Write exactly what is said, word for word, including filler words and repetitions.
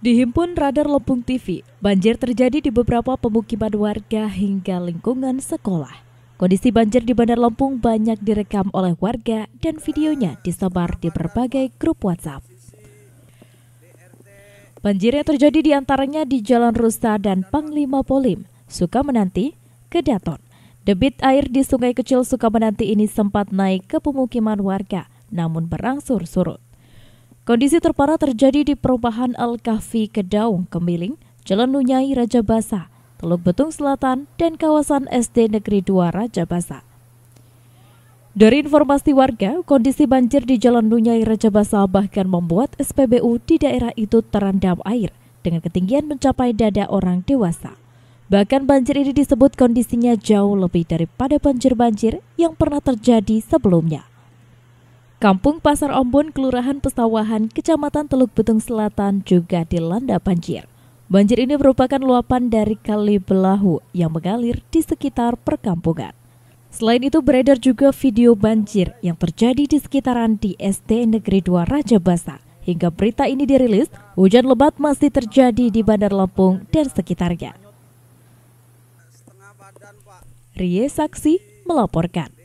Dihimpun Radar Lampung T V, banjir terjadi di beberapa pemukiman warga hingga lingkungan sekolah. Kondisi banjir di Bandar Lampung banyak direkam oleh warga dan videonya disebar di berbagai grup WhatsApp. Banjir yang terjadi diantaranya di Jalan Rusa dan Panglima Polim Sukamenanti, Kedaton. Debit air di sungai kecil Sukamenanti ini sempat naik ke pemukiman warga, namun berangsur surut. Kondisi terparah terjadi di perumahan Al-Kahfi Kedaung, Kemiling, Jalan Nunyai, Raja Basa, Teluk Betung Selatan, dan kawasan S D Negeri dua Rajabasa. Dari informasi warga, kondisi banjir di Jalan Nunyai Rajabasa bahkan membuat S P B U di daerah itu terendam air dengan ketinggian mencapai dada orang dewasa. Bahkan banjir ini disebut kondisinya jauh lebih daripada banjir-banjir yang pernah terjadi sebelumnya. Kampung Pasar Ombun, Kelurahan Pesawahan, Kecamatan Teluk Betung Selatan juga dilanda banjir. Banjir ini merupakan luapan dari kali belahu yang mengalir di sekitar perkampungan. Selain itu beredar juga video banjir yang terjadi di sekitaran di S D Negeri dua Rajabasa. Hingga berita ini dirilis, hujan lebat masih terjadi di Bandar Lampung dan sekitarnya. Rie Saksi melaporkan.